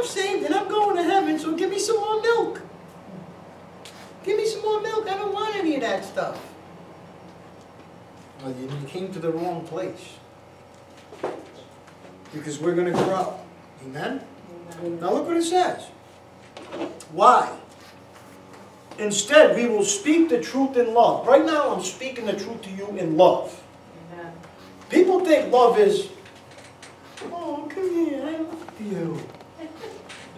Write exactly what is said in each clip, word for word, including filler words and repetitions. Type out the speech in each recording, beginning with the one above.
I'm saved and I'm going to heaven, so give me some more milk. Give me some more milk. I don't want any of that stuff. Well, you came to the wrong place. Because we're going to grow. Amen? Amen? Now look what it says. Why? Instead, we will speak the truth in love. Right now, I'm speaking the truth to you in love. Amen. People think love is, oh, come here, I love you.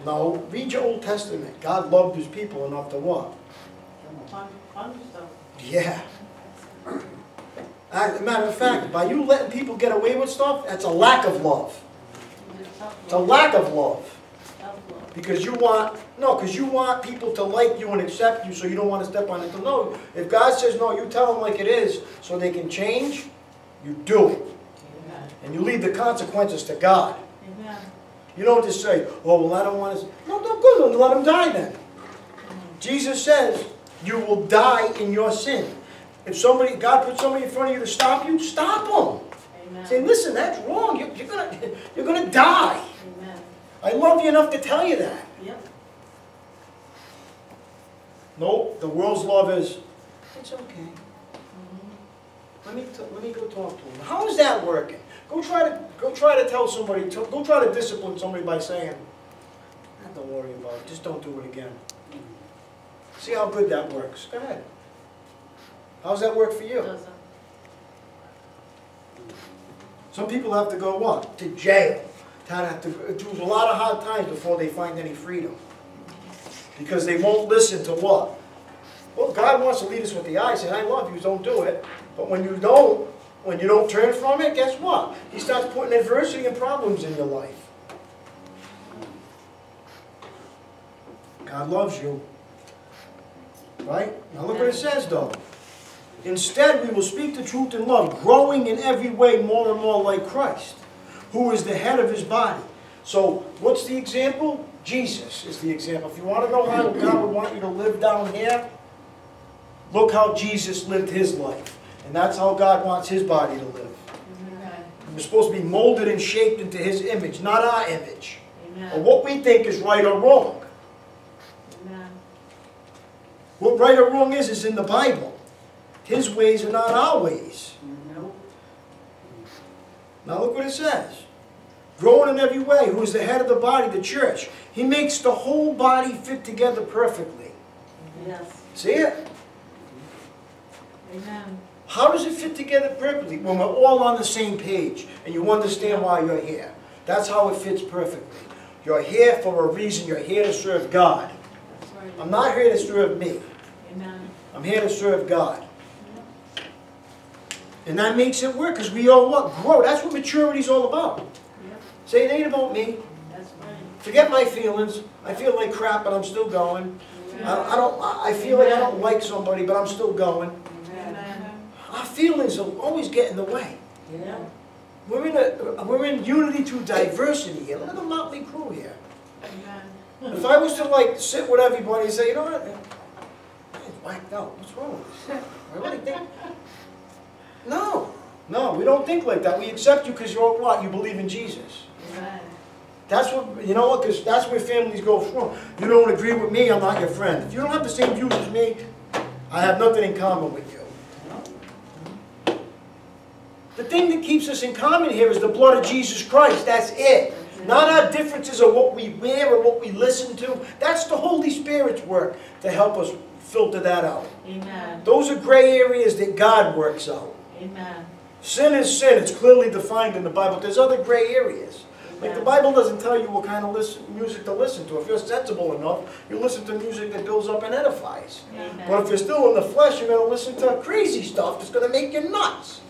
No, read your Old Testament. God loved his people enough to what? Yeah. As a matter of fact, by you letting people get away with stuff, that's a lack of love. It's a lack of love. Because you want, no, because you want people to like you and accept you, so you don't want to step on it. No, if God says no, you tell them like it is, so they can change, you do it. Amen. And you leave the consequences to God. Amen. You don't just say, oh, well, I don't want to. No, no, good, let them die then. Amen. Jesus says, you will die in your sin. If somebody, God put somebody in front of you to stop you, stop them. Say, listen, that's wrong. You're, you're gonna, you're gonna die. Amen. I love you enough to tell you that. Yep. No, the world's love is, it's okay. Mm-hmm. Let me t let me go talk to him. How is that working? Go try to go try to tell somebody. To, go try to discipline somebody by saying, "Don't worry about it. Just don't do it again." Mm-hmm. See how good that works. Go ahead. How does that work for you? Doesn't. Some people have to go what? To jail. To have to do a lot of hard times before they find any freedom. Because they won't listen to what? Well, God wants to lead us with the eyes, and I love you, don't do it. But when you don't, when you don't turn from it, guess what? He starts putting adversity and problems in your life. God loves you. Right? Now look what it says though. Instead, we will speak the truth in love, growing in every way more and more like Christ, who is the head of his body. So, what's the example? Jesus is the example. If you want to know how God would want you to live down here, look how Jesus lived his life. And that's how God wants his body to live. Amen. We're supposed to be molded and shaped into his image, not our image. Amen. Or what we think is right or wrong. Amen. What right or wrong is, is in the Bible. His ways are not our ways. Nope. Now look what it says. Growing in every way, who is the head of the body, the church. He makes the whole body fit together perfectly. Yes. See it? Amen. How does it fit together perfectly? When we're all on the same page and you understand why you're here. That's how it fits perfectly. You're here for a reason. You're here to serve God. That's right. I'm not here to serve me. Amen. I'm here to serve God. And that makes it work, because we all what? Grow. That's what maturity is all about. Yep. Say, it ain't about me. That's right. Forget my feelings. I feel like crap, but I'm still going. I, I don't. I feel Amen. like I don't like somebody, but I'm still going. Amen. Our feelings will always get in the way. Yeah. We're in a, we're in unity through diversity here. Look at the motley crew here. Amen. If I was to like sit with everybody and say, you know what? It's whacked out. What's wrong with this? I really think. No, no, we don't think like that. We accept you because you're what? You believe in Jesus. Amen. That's what, you know what, because that's where families go from. You don't agree with me, I'm not your friend. If you don't have the same views as me, I have nothing in common with you. The thing that keeps us in common here is the blood of Jesus Christ. That's it. Not our differences of what we wear or what we listen to. That's the Holy Spirit's work to help us filter that out. Amen. Those are gray areas that God works out. Amen. Sin is sin. It's clearly defined in the Bible. There's other gray areas. Amen. Like the Bible doesn't tell you what kind of listen, music to listen to. If you're sensible enough, you listen to music that builds up and edifies. Amen. But if you're still in the flesh, you're going to listen to crazy stuff that's going to make you nuts.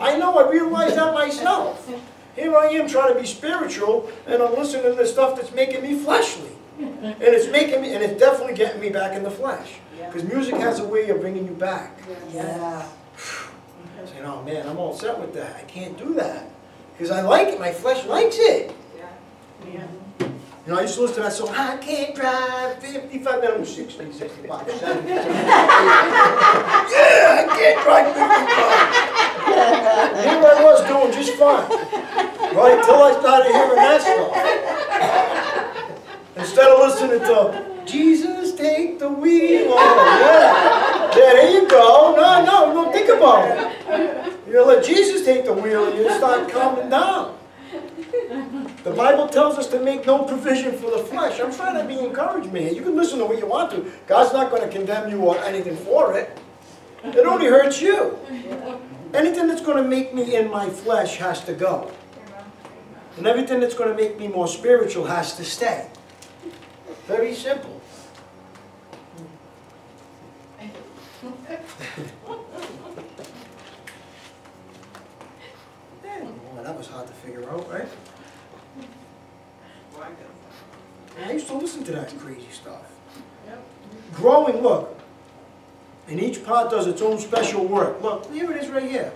I know. I realize that myself. Here I am trying to be spiritual, and I'm listening to this stuff that's making me fleshly. And it's making me, and it's definitely getting me back in the flesh. Because music has a way of bringing you back. Yeah. Saying, oh man, I'm all set with that. I can't do that. Because I like it. My flesh likes it. Yeah. Yeah. You know, I used to listen to that song, I can't drive fifty-five, then I'm sixty, sixty-five, seventy, seventy. Yeah, I can't drive fifty-five. Here I was doing just fine. Right, until I started hearing that stuff. Instead of listening to Jesus take the wheel. Oh, yeah. Yeah, there you go. No, no, no, think about it. You let Jesus take the wheel and you start calming down. The Bible tells us to make no provision for the flesh. I'm trying to be encouragement here. You can listen to what you want to. God's not going to condemn you or anything for it. It only hurts you. Anything that's going to make me in my flesh has to go. And everything that's going to make me more spiritual has to stay. Very simple. Well, that was hard to figure out, right? I used to listen to that crazy stuff. Growing, look. And each part does its own special work. Look, here it is right here.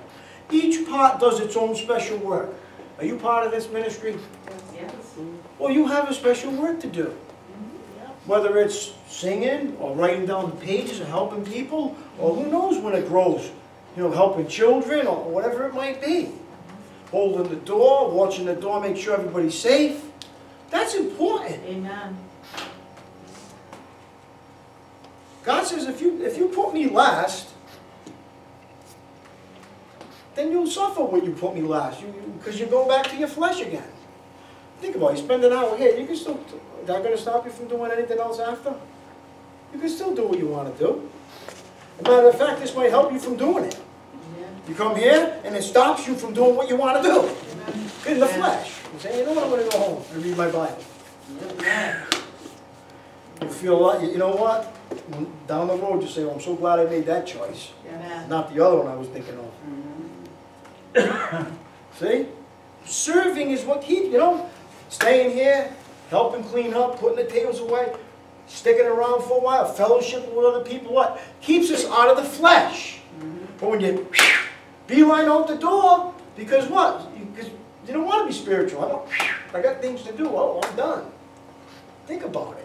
Each part does its own special work. Are you part of this ministry? Yes. Well, you have a special work to do. Whether it's singing or writing down the pages or helping people, or who knows when it grows, you know, helping children or whatever it might be. Holding the door, watching the door, make sure everybody's safe. That's important. Amen. God says, if you, if you put me last, then you'll suffer when you put me last, because you, you, you go back to your flesh again. Think about it. You spend an hour here. You can still, that going to stop you from doing anything else after? You can still do what you want to do. As a matter of fact, this might help you from doing it. Yeah. You come here, and it stops you from doing what you want to do. Yeah. In the flesh. You say, you know what, I'm going to go home and read my Bible. Yeah. You feel like, you know what? Down the road, you say, oh, I'm so glad I made that choice. Yeah. Not the other one I was thinking of. Mm-hmm. See? Serving is what keeps, you know, staying here, helping clean up, putting the tables away, sticking around for a while, fellowship with other people, what? Keeps us out of the flesh. Mm-hmm. But when you beeline out the door, because what? Because you, you don't want to be spiritual. I don't, I got things to do. Oh, I'm done. Think about it.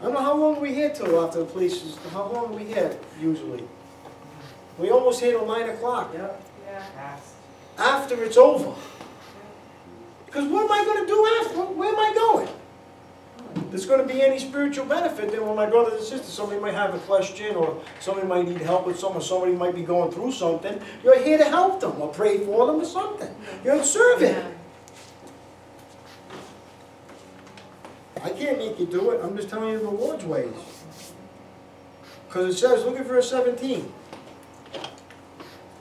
I don't know how long we're here till after the police. Is, how long are we here usually? We almost here till nine o'clock. Yeah. Yeah. After it's over, because what am I going to do after? Where am I going? If there's going to be any spiritual benefit, then when my brothers and sisters, somebody might have a question, or somebody might need help with something, or somebody might be going through something. You're here to help them, or pray for them, or something. You're serving. Yeah. I can't make you do it. I'm just telling you the Lord's ways. Because it says, look at verse seventeen.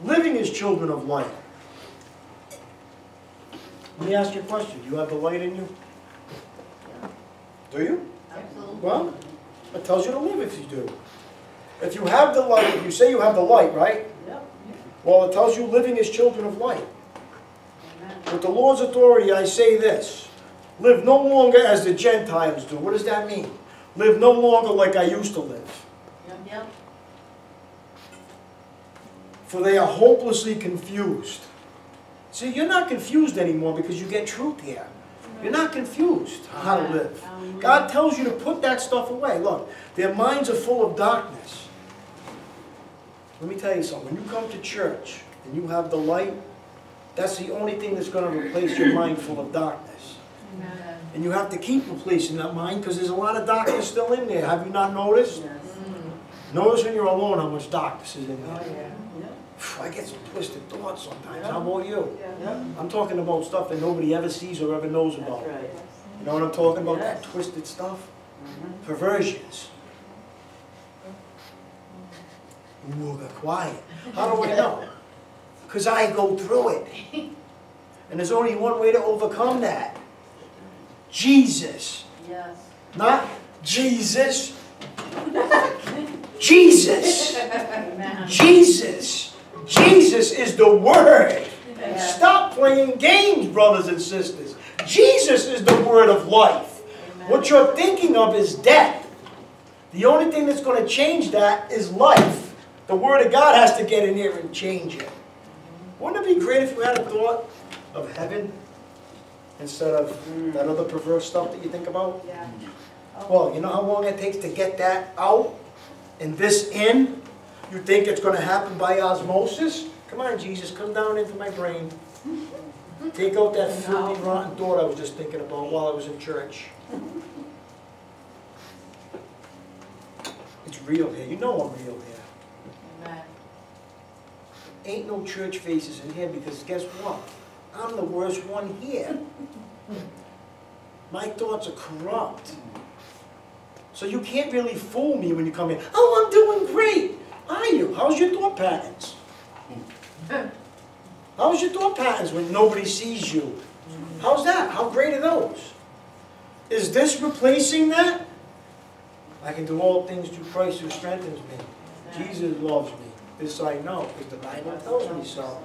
Living as children of light. Let me ask you a question. Do you have the light in you? Yeah. Do you? Absolutely. Well, it tells you to live if you do. If you have the light, if you say you have the light, right? Yep. Well, it tells you living as children of light. Amen. With the Lord's authority, I say this. Live no longer as the Gentiles do. What does that mean? Live no longer like I used to live. Yep, yep. For they are hopelessly confused. See, you're not confused anymore because you get truth here. You're not confused how to live. God tells you to put that stuff away. Look, their minds are full of darkness. Let me tell you something. When you come to church and you have the light, that's the only thing that's going to replace your mind full of darkness. And you have to keep replacing that mind because there's a lot of darkness still in there. Have you not noticed? Yes. Notice when you're alone how much darkness is in there. Oh, yeah. I get some twisted thoughts sometimes. How about you? Yeah. I'm talking about stuff that nobody ever sees or ever knows about. Right. You know what I'm talking about? Yes. That twisted stuff? Mm-hmm. Perversions. Ooh, got quiet. How do I know? Because I go through it. And there's only one way to overcome that. Jesus. Yes. Not Jesus. Jesus. Jesus. Jesus is the Word. Yeah. Stop playing games, brothers and sisters. Jesus is the Word of life. Amen. What you're thinking of is death. The only thing that's going to change that is life. The Word of God has to get in here and change it. Wouldn't it be great if you had a thought of heaven instead of mm. that other perverse stuff that you think about? Yeah. Oh. Well, you know how long it takes to get that out and this in? You think it's going to happen by osmosis? Come on, Jesus, come down into my brain. Take out that filthy, rotten thought I was just thinking about while I was in church. It's real here. You know I'm real here. Amen. Ain't no church faces in here because guess what? I'm the worst one here. My thoughts are corrupt. So you can't really fool me when you come in. Oh, I'm doing great. Are you? How's your thought patterns? How's your thought patterns when nobody sees you? How's that? How great are those? Is this replacing that? I can do all things through Christ who strengthens me. Jesus loves me. This I know, because the Bible tells me so.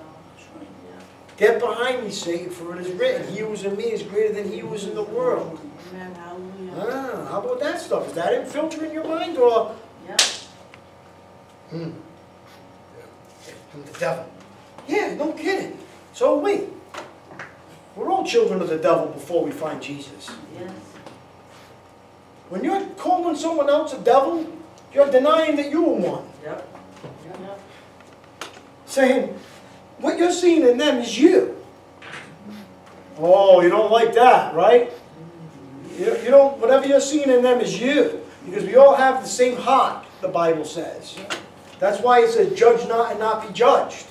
Get behind me, Satan, for it is written, he who is in me is greater than he who is in the world. Amen. Hallelujah. Ah, how about that stuff? Is that infiltrating your mind, or? Yeah. Hmm. From the devil. Yeah, no kidding. So wait. We're all children of the devil before we find Jesus. Yes. When you're calling someone else a devil, you're denying that you were one. Yep. Yep. Saying, what you're seeing in them is you. Oh, you don't like that, right? You, you don't, whatever you're seeing in them is you. Because we all have the same heart, the Bible says. That's why it says, judge not and not be judged.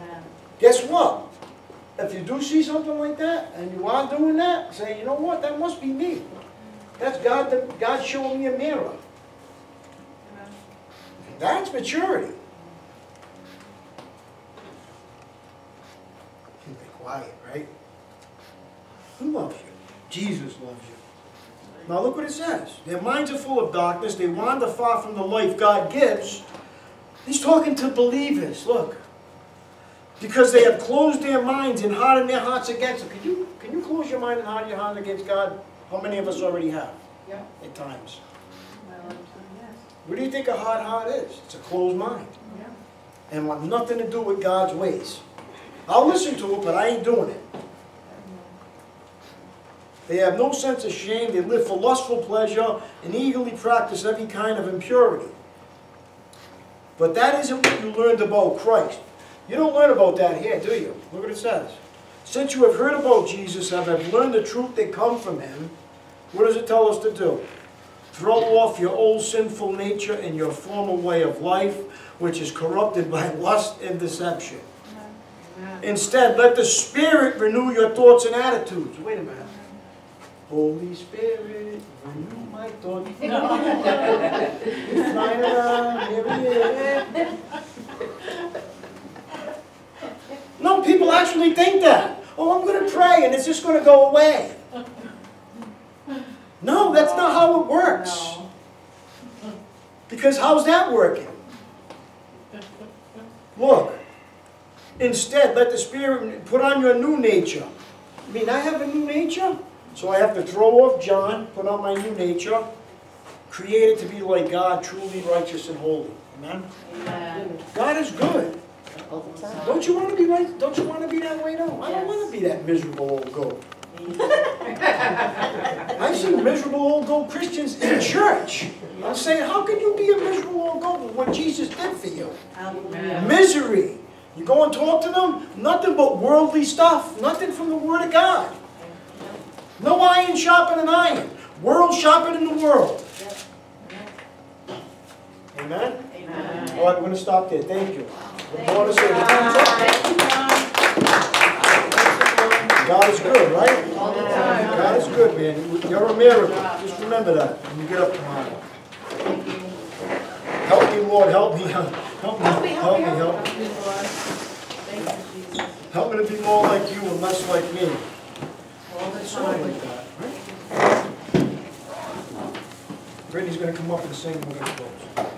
Amen. Guess what? If you do see something like that, and you are doing that, say, you know what, that must be me. That's God, the, God showing me a mirror. Amen. That's maturity. Quiet, right? Who loves you? Jesus loves you. Now look what it says. Their minds are full of darkness. They wander far from the life God gives. He's talking to believers. Look. Because they have closed their minds and hardened their hearts against Him. Can you, can you close your mind and harden your heart against God? How many of us already have? Yeah. At times. Well, yes. What do you think a hard heart is? It's a closed mind. Yeah. And want nothing to do with God's ways. I'll listen to it, but I ain't doing it. They have no sense of shame. They live for lustful pleasure and eagerly practice every kind of impurity. But that isn't what you learned about Christ. You don't learn about that here, do you? Look what it says. Since you have heard about Jesus and have learned the truth that comes from Him, what does it tell us to do? Throw off your old sinful nature and your former way of life, which is corrupted by lust and deception. Instead, let the Spirit renew your thoughts and attitudes. Wait a minute. Holy Spirit, renew my thoughts. It's flying around, here we are. No, people actually think that. Oh, I'm going to pray and it's just going to go away. No, that's not how it works. Because how's that working? Look. Instead, let the Spirit put on your new nature. I mean, I have a new nature, so I have to throw off John, put on my new nature, created to be like God, truly righteous and holy. Amen? Amen. God is good. Don't you want to be right? Don't you want to be that way, though? I don't want to be that miserable old goat. I see miserable old goat Christians in church. I'm saying, how can you be a miserable old goat with what Jesus did for you? Amen. Misery. You go and talk to them, nothing but worldly stuff, nothing from the Word of God. No iron sharpening iron. World sharpening the world. Amen? Amen. All right, we're going to stop there. Thank you. Thank you. God is good, right? God is good, man. You're a miracle. Just remember that when you get up tomorrow. Help me, Lord, help me. Help me, help me, help me. Help me, help me. Help me to be more like you and less like me. Something like that, right? Brittany's going to come up and sing. We're going to close.